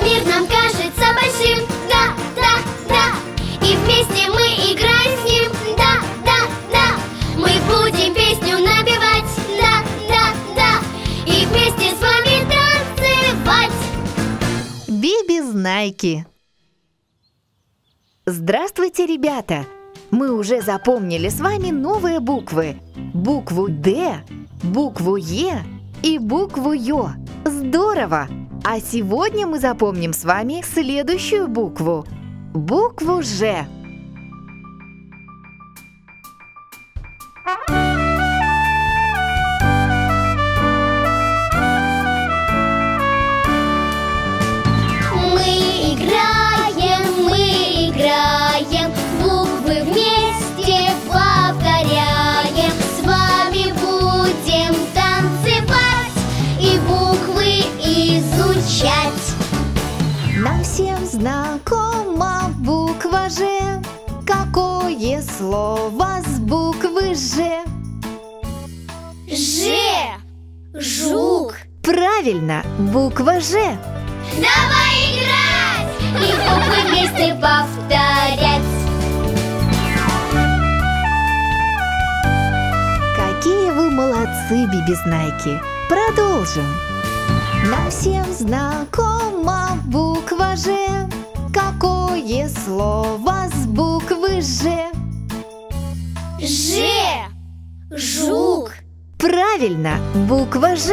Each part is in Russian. Наш мир нам кажется большим, да, да, да. И вместе мы играем с ним, да, да, да. Мы будем песню набивать, да, да, да. И вместе с вами танцевать. Би-Би-Знайки. Здравствуйте, ребята! Мы уже запомнили с вами новые буквы. Букву «Д», букву «Е» и букву «Ё». Здорово! А сегодня мы запомним с вами следующую букву. Букву «Ж». Нам всем знакома буква «Ж». Какое слово с буквы «Ж»? Ж. Жук. Правильно, буква «Ж». Давай играть! И буквы вместе повторять. Какие вы молодцы, Би-Би-Знайки! Продолжим. Нам всем знакома буква «Ж». Какое слово с буквы «Ж»? Ж. Жук. Правильно, буква «Ж».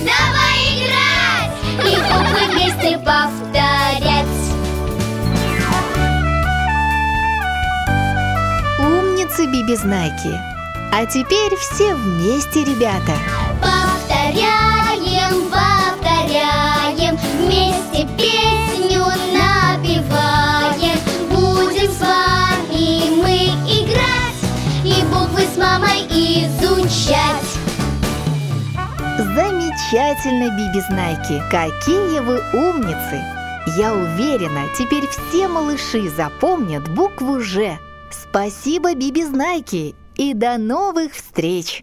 Давай играть! И буквы вместе повторять. Умницы, Би-Би-Знайки! А теперь все вместе, ребята! Повторяем, повторяем, вместе песню напеваем. Будем с вами мы играть и буквы с мамой изучать. Замечательно, Би-Би-Знайки! Какие вы умницы! Я уверена, теперь все малыши запомнят букву «Ж». Спасибо, Би-Би-Знайки! И до новых встреч!